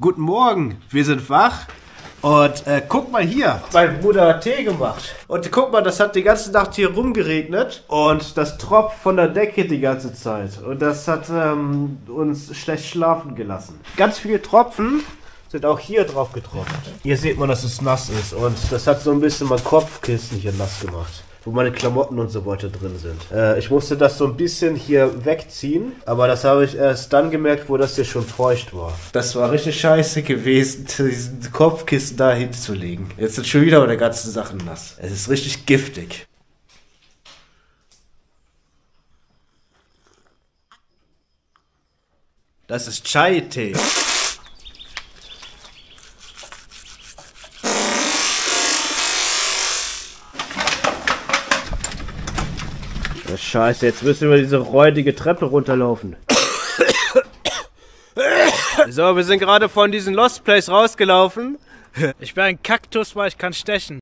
Guten Morgen, wir sind wach und guck mal hier, mein Bruder hat Tee gemacht. Und guck mal, das hat die ganze Nacht hier rumgeregnet und das tropft von der Decke die ganze Zeit. Und das hat uns schlecht schlafen gelassen. Ganz viele Tropfen sind auch hier drauf getropft. Hier sieht man, dass es nass ist und das hat so ein bisschen mein Kopfkissen hier nass gemacht, wo meine Klamotten und so weiter drin sind. Ich musste das so ein bisschen hier wegziehen, aber das habe ich erst dann gemerkt, wo das hier schon feucht war. Das war richtig scheiße gewesen, diesen Kopfkissen da hinzulegen. Jetzt sind schon wieder meine ganzen Sachen nass. Es ist richtig giftig. Das ist Chai-Tee. Scheiße, jetzt müssen wir diese räudige Treppe runterlaufen. So, wir sind gerade von diesem Lost Place rausgelaufen. Ich bin ein Kaktus, weil ich kann stechen.